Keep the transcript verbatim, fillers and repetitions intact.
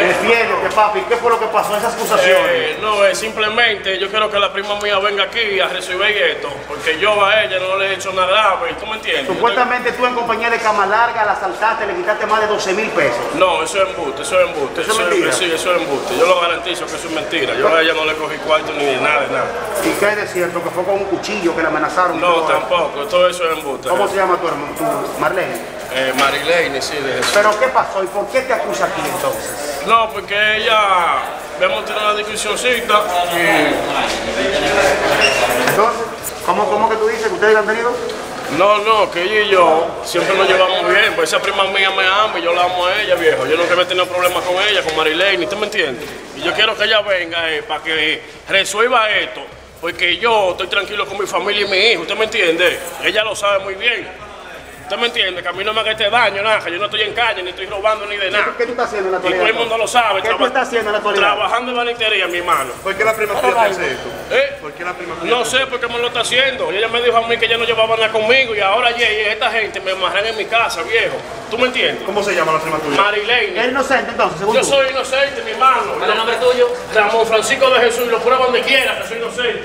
Defiéndete, papi. ¿Qué fue lo que pasó? Esas acusaciones. Eh, no, es simplemente yo quiero que la prima mía venga aquí a recibir esto, porque yo a ella no le he hecho nada grave, ¿tú me entiendes? Supuestamente tú en compañía de Cama Larga la asaltaste, le quitaste más de doce mil pesos. No, eso es embuste, eso es embuste. ¿Eso es mentira? Sí, eso es embuste. Yo lo garantizo que eso es mentira. Yo a ella no le cogí cuarto ni nada, de nada. ¿Y qué es de cierto? ¿Que fue con un cuchillo que la amenazaron? No, tampoco. Todo eso es embuste. ¿Cómo se llama tu hermano? ¿Tu Marileny? Eh, Marileny, sí, de Jesús. ¿Pero qué pasó y por qué te acusa aquí entonces? No, porque ella... Hemos tenido una discusióncita y... Entonces, ¿cómo, ¿cómo que tú dices que ustedes la han tenido? No, no, que ella y yo siempre nos llevamos bien, pues esa prima mía me ama y yo la amo a ella, viejo. Yo nunca he tenido problemas con ella, con Marileny, ¿tú me entiendes? Y yo quiero que ella venga eh, para que resuelva esto, porque yo estoy tranquilo con mi familia y mi hijo, ¿usted me entiende? Ella lo sabe muy bien. ¿Usted me entiende? Que a mí no me haga este daño, nada, que yo no estoy en calle, ni estoy robando, ni de nada. ¿Qué, qué tú estás haciendo en la actualidad? Y todo el mundo lo sabe. ¿Qué tú estás haciendo en la actualidad? Trabajando en banitería, mi hermano. ¿Por qué la prima tuya hace esto? ¿Eh? ¿Por qué la prima tuya? No sé por qué me lo está haciendo. Y ella me dijo a mí que ella no llevaba nada conmigo y ahora yeah, yeah, esta gente me amarran en mi casa, viejo. ¿Tú me entiendes? ¿Cómo se llama la prima tuya? Marileny. ¿Es inocente entonces, según tú? Yo soy inocente, mi hermano. ¿Cuál es el nombre tuyo? Ramón Francisco de Jesús, y lo prueban donde quiera que soy inocente.